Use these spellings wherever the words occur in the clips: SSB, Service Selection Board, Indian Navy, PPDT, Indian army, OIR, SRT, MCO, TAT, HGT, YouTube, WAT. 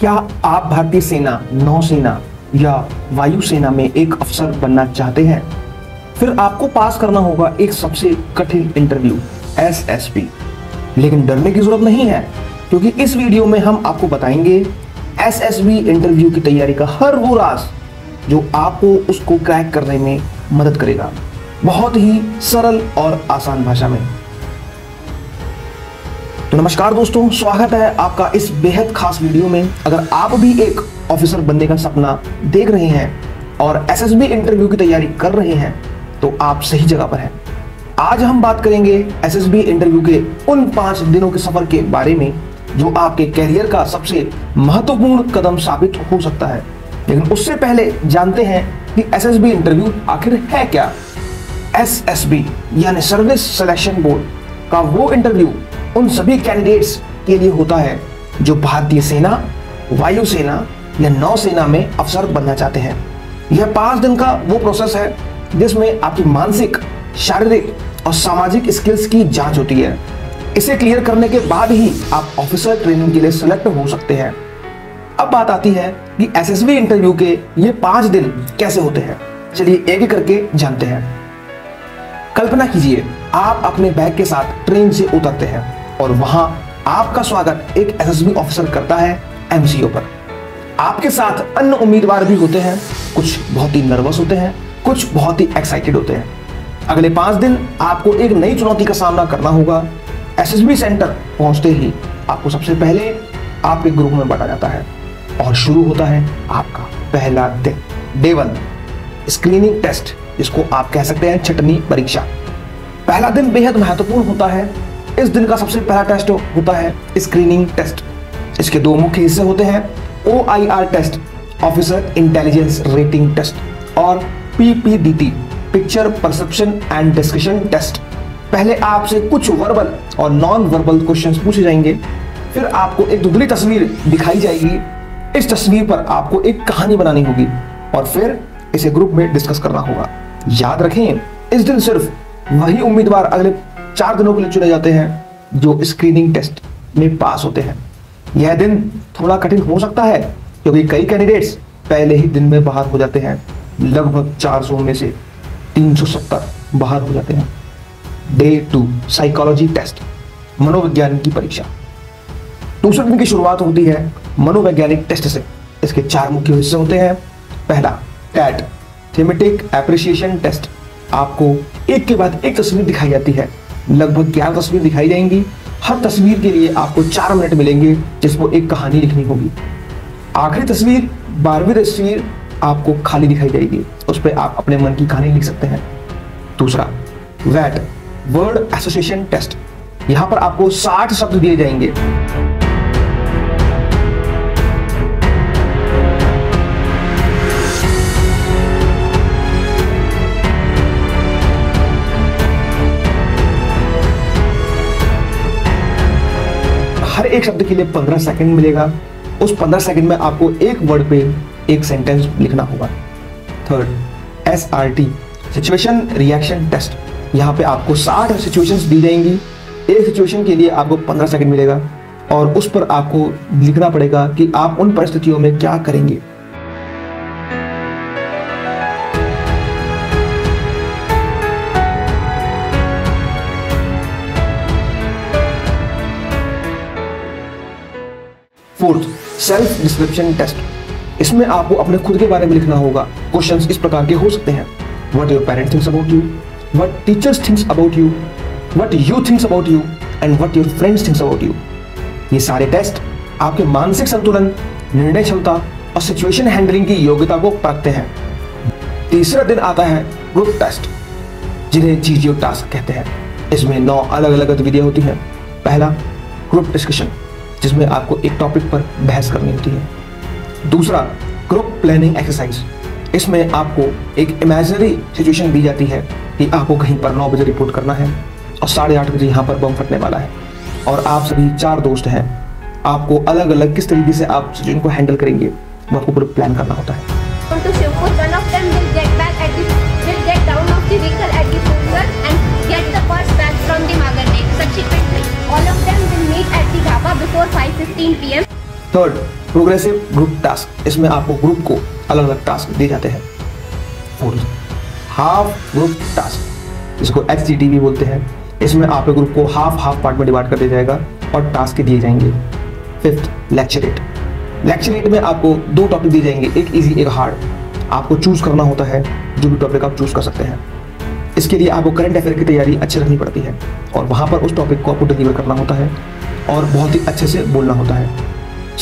क्या आप भारतीय सेना, नौसेना या वायुसेना में एक अफसर बनना चाहते हैं? फिर आपको पास करना होगा एक सबसे कठिन इंटरव्यू SSB। लेकिन डरने की जरूरत नहीं है, क्योंकि इस वीडियो में हम आपको बताएंगे SSB इंटरव्यू की तैयारी का हर वो राज जो आपको उसको क्रैक करने में मदद करेगा, बहुत ही सरल और आसान भाषा में। तो नमस्कार दोस्तों, स्वागत है आपका इस बेहद खास वीडियो में। अगर आप भी एक ऑफिसर बनने का सपना देख रहे हैं और SSB इंटरव्यू की तैयारी कर रहे हैं तो आप सही जगह पर हैं। आज हम बात करेंगे SSB इंटरव्यू के उन 5 दिनों के सफर के बारे में जो आपके कैरियर का सबसे महत्वपूर्ण कदम साबित हो सकता है। लेकिन उससे पहले जानते हैं कि SSB इंटरव्यू आखिर है क्या। SSB यानी सर्विस सिलेक्शन बोर्ड का वो इंटरव्यू उन सभी कैंडिडेट्स के लिए होता है जो भारतीय सेना, वायुसेना या नौसेना में अफसर बनना चाहते हैं। यह 5 दिन का वो प्रोसेस है जिसमें आपकी मानसिक, शारीरिक और सामाजिक स्किल्स की जांच होती है। इसे क्लियर करने के बाद ही आप ऑफिसर ट्रेनिंग के लिए सिलेक्ट हो सकते हैं। अब बात आती है कि SSB इंटरव्यू के ये 5 दिन कैसे होते हैं। चलिए एक एक करके जानते हैं। कल्पना कीजिए, आप अपने बैग के साथ ट्रेन से उतरते हैं और वहां आपका स्वागत एक SSB ऑफिसर करता है MCO पर। आपके साथ अन्य उम्मीदवार भी होते हैं, कुछ बहुत ही नर्वस होते हैं, कुछ बहुत ही एक्साइटेड होते हैं। अगले 5 दिन आपको एक नई चुनौती का सामना करना होगा। SSB सेंटर पहुंचते ही आपको सबसे पहले आपके ग्रुप में बांटा जाता है और शुरू होता है आपका पहला दिन, डे 1, स्क्रीनिंग टेस्ट, जिसको आप कह सकते हैं छटनी परीक्षा। पहला दिन बेहद महत्वपूर्ण होता है। इस दिन का सबसे पहला टेस्ट होता है स्क्रीनिंग टेस्ट। इसके 2 मुख्य हिस्से होते हैं, OIR test, officer intelligence rating test, और PPDT, picture perception and discussion test. पहले आपसे कुछ वर्बल और नॉन वर्बल क्वेश्चंस पूछे जाएंगे, फिर आपको एक दुबली तस्वीर दिखाई जाएगी। इस तस्वीर पर आपको एक कहानी बनानी होगी और फिर इसे ग्रुप में डिस्कस करना होगा। याद रखें, इस दिन सिर्फ वही उम्मीदवार अगले 4 दिनों के लिए चुने जाते हैं जो स्क्रीनिंग टेस्ट में पास होते हैं। यह दिन थोड़ा कठिन हो सकता है क्योंकि कई कैंडिडेट्स पहले ही दिन में बाहर हो जाते हैं। लगभग 400 में से 370 बाहर हो जाते हैं। डे 2, साइकोलॉजी टेस्ट, मनोविज्ञान की परीक्षा। दूसरे दिन की शुरुआत होती है मनोवैज्ञानिक टेस्ट से। इसके 4 मुख्य हिस्से होते हैं। पहला TAT, थीमेटिक एप्रिसिएशन टेस्ट। आपको एक के बाद एक तस्वीर दिखाई जाती है, लगभग 11 तस्वीर दिखाई जाएंगी। हर तस्वीर के लिए आपको 4 मिनट मिलेंगे जिसको एक कहानी लिखनी होगी। आखिरी तस्वीर, 12वीं तस्वीर, आपको खाली दिखाई जाएगी, उस पर आप अपने मन की कहानी लिख सकते हैं। दूसरा WAT, वर्ड एसोसिएशन टेस्ट। यहाँ पर आपको 60 शब्द दिए जाएंगे। हर एक शब्द के लिए 15 सेकंड मिलेगा। उस 15 सेकंड में आपको एक वर्ड पे एक सेंटेंस लिखना होगा। Third SRT, situation reaction test. यहाँ पे आपको 60 सिचुएशंस दी जाएंगी। एक सिचुएशन के लिए आपको 15 सेकंड मिलेगा और उस पर आपको लिखना पड़ेगा कि आप उन परिस्थितियों में क्या करेंगे। Fourth, self description test. इसमें आपको अपने खुद के बारे में लिखना होगा। क्वेश्चंस इस प्रकार के हो सकते हैं, what your parents thinks about you, what teachers thinks about you, what you thinks about you and what your friends thinks about you. ये सारे टेस्ट आपके मानसिक संतुलन, निर्णय क्षमता और सिचुएशन हैंडलिंग की योग्यता को परखते हैं। तीसरा दिन आता है ग्रुप टेस्ट, जिन्हें GGO टास्क कहते हैं। इसमें 9 अलग अलग गतिविधियां होती हैं। पहला, ग्रुप डिस्कशन, जिसमें आपको एक टॉपिक पर बहस करनी होती है। दूसरा, ग्रुप प्लानिंग एक्सरसाइज। इसमें आपको एक इमेजिनरी सिचुएशन दी जाती है कि आपको कहीं पर 9 बजे रिपोर्ट करना है और 8:30 बजे यहाँ पर बम फटने वाला है और आप सभी 4 दोस्त हैं। आपको अलग अलग किस तरीके से आप सिचुएशन को हैंडल करेंगे वो आपको पूरा प्लान करना होता है। थर्ड, प्रोग्रेसिव ग्रुप टास्क, इसमें आपको ग्रुप को अलग अलग टास्क दिए जाते हैं। फोर्थ, हाफ ग्रुप टास्क, इसको HGT भी बोलते हैं, इसमें आपके ग्रुप को हाफ पार्ट में डिवाइड कर दिया जाएगा और टास्क दिए जाएंगे। फिफ्थ, लेक्चरेट में आपको दो टॉपिक दिए जाएंगे, एक इजी एक हार्ड, आपको चूज करना होता है, जो भी टॉपिक आप चूज कर सकते हैं। इसके लिए आपको करंट अफेयर की तैयारी अच्छी रखनी पड़ती है और वहाँ पर उस टॉपिक को आपको डिलीवर करना होता है और बहुत ही अच्छे से बोलना होता है।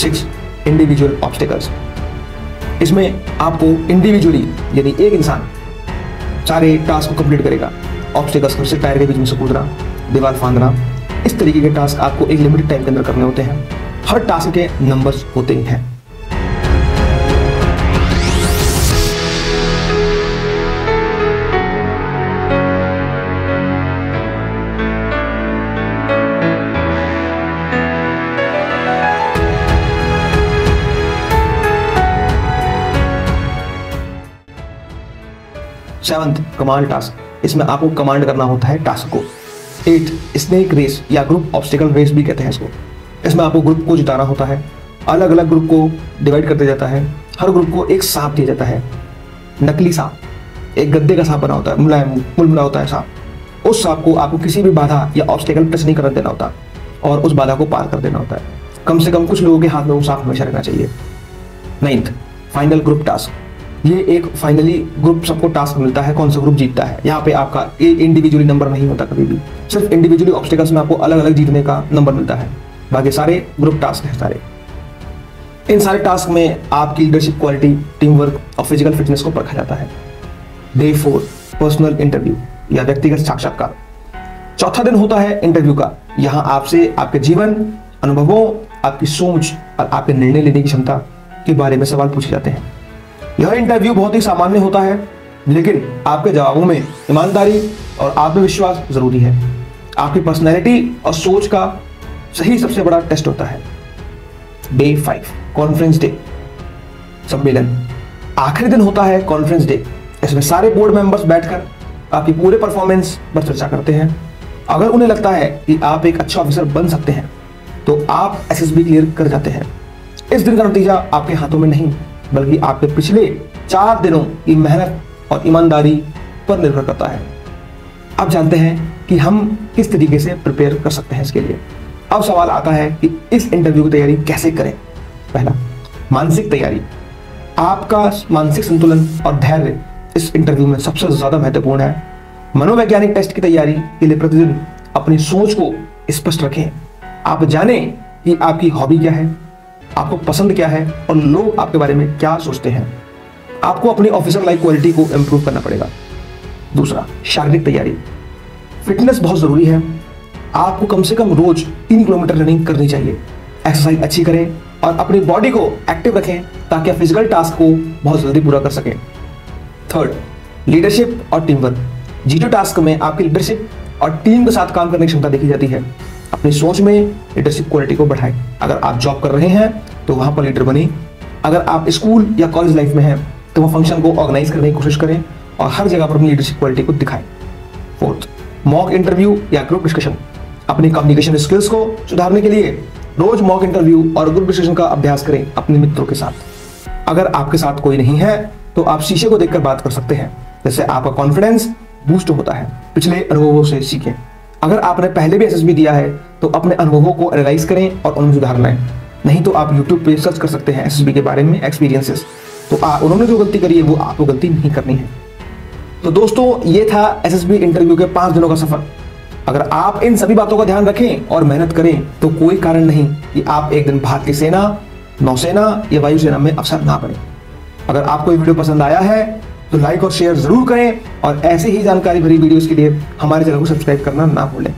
सिक्स, इंडिविजुअल ऑब्स्टेकल्स, इसमें आपको इंडिविजुअली यानी एक इंसान सारे टास्क को कंप्लीट करेगा। ऑब्स्टेकल्स से टायर के बीच में से कूदना, दीवार फांदना, इस तरीके के टास्क आपको एक लिमिटेड टाइम के अंदर करने होते हैं। हर टास्क के नंबर्स होते हैं। सेवंथ, कमांड टास्क, इसमें आपको कमांड करना होता है टास्क को। एट, स्नेक रेस या ग्रुप ऑब्स्टिकल रेस भी कहते हैं इसको, इसमें आपको ग्रुप को जिताना होता है। अलग अलग ग्रुप को डिवाइड कर दिया जाता है, हर ग्रुप को एक सांप दिया जाता है, नकली सांप, एक गद्दे का सांप बना होता है, मुलमुला होता है सांप। उस सांप को आपको किसी भी बाधा या ऑब्स्टिकल टच नहीं कर देना होता और उस बाधा को पार कर देना होता है। कम से कम कुछ लोगों के हाथ में वो सांप हमेशा रहना चाहिए। नाइन्थ, फाइनल ग्रुप टास्क, ये एक फाइनली ग्रुप सबको टास्क मिलता है, कौन सा ग्रुप जीतता है। यहाँ पे आपका इंडिविजुअली नंबर नहीं होता कभी भी, सिर्फ इंडिविजुअली ऑब्स्टिकल्स में आपको अलग अलग जीतने का नंबर मिलता है, बाकी सारे ग्रुप टास्क हैं सारे। इन सारे टास्क में आपकी लीडरशिप क्वालिटी, टीम वर्क और फिजिकल फिटनेस को परखा जाता है। डे 4, पर्सनल इंटरव्यू या व्यक्तिगत साक्षात्कार, चौथा दिन होता है इंटरव्यू का। यहाँ आपसे आपके जीवन, अनुभवों, आपकी सोच और आपके निर्णय लेने की क्षमता के बारे में सवाल पूछे जाते हैं। यह इंटरव्यू बहुत ही सामान्य होता है, लेकिन आपके जवाबों में ईमानदारी और आत्मविश्वास जरूरी है। आपकी पर्सनैलिटी और सोच का सही सबसे बड़ा टेस्ट होता है। डे 5, कॉन्फ्रेंस डे, सम्मेलन, आखिरी दिन होता है कॉन्फ्रेंस डे। इसमें सारे बोर्ड मेंबर्स बैठकर आपकी पूरे परफॉर्मेंस पर चर्चा करते हैं। अगर उन्हें लगता है कि आप एक अच्छा ऑफिसर बन सकते हैं तो आप SSB क्लियर कर जाते हैं। इस दिन का नतीजा आपके हाथों में नहीं बल्कि आपके पिछले 4 दिनों की मेहनत और ईमानदारी पर निर्भर करता है। अब जानते हैं कि हम किस तरीके से प्रिपेयर कर सकते हैं इसके लिए। अब सवाल आता है कि इस इंटरव्यू की तैयारी कैसे करें। पहला, मानसिक तैयारी, आपका मानसिक संतुलन और धैर्य इस इंटरव्यू में सबसे ज्यादा महत्वपूर्ण है। मनोवैज्ञानिक टेस्ट की तैयारी के लिए प्रतिदिन अपनी सोच को स्पष्ट रखें। आप जाने कि आपकी हॉबी क्या है, आपको पसंद क्या है और लोग आपके बारे में क्या सोचते हैं। आपको अपनी ऑफिसर लाइफ क्वालिटी को इम्प्रूव करना पड़ेगा। दूसरा, शारीरिक तैयारी, फिटनेस बहुत ज़रूरी है। आपको कम से कम रोज 3 किलोमीटर रनिंग करनी चाहिए। एक्सरसाइज अच्छी करें और अपनी बॉडी को एक्टिव रखें ताकि आप फिजिकल टास्क को बहुत जल्दी पूरा कर सकें। थर्ड, लीडरशिप और टीम वर्क, जीरो टास्क में आपकी लीडरशिप और टीम के साथ काम करने की क्षमता देखी जाती है। अपनी सोच में लीडरशिप क्वालिटी को बढ़ाएं। अगर आप जॉब कर रहे हैं तो वहां पर लीडर बने। अगर आप स्कूल या कॉलेज लाइफ में हैं तो वह फंक्शन को ऑर्गेनाइज करने की कोशिश करें और हर जगह पर अपनी लीडरशिप क्वालिटी को दिखाएं। फोर्थ, मॉक इंटरव्यू या ग्रुप डिस्कशन, अपने कम्युनिकेशन स्किल्स को सुधारने के लिए रोज मॉक इंटरव्यू और ग्रुप डिस्कशन का अभ्यास करें अपने मित्रों के साथ। अगर आपके साथ कोई नहीं है तो आप शीशे को देखकर बात कर सकते हैं, जिससे आपका कॉन्फिडेंस बूस्ट होता है। पिछले अनुभवों से सीखें, अगर आपने पहले भी SSB दिया है तो अपने अनुभवों को एनालाइज करें और उनमें सुधार लाएं। नहीं तो आप YouTube पे सर्च कर सकते हैं SSB के बारे में एक्सपीरियंसेस, तो उन्होंने जो गलती करी है वो आपको गलती नहीं करनी है। तो दोस्तों, ये था SSB इंटरव्यू के 5 दिनों का सफर। अगर आप इन सभी बातों का ध्यान रखें और मेहनत करें तो कोई कारण नहीं कि आप एक दिन भारतीय सेना, नौसेना या वायुसेना में अफसर ना बने। अगर आपको ये वीडियो पसंद आया है तो लाइक और शेयर जरूर करें और ऐसे ही जानकारी भरी वीडियोस के लिए हमारे चैनल को सब्सक्राइब करना ना भूलें।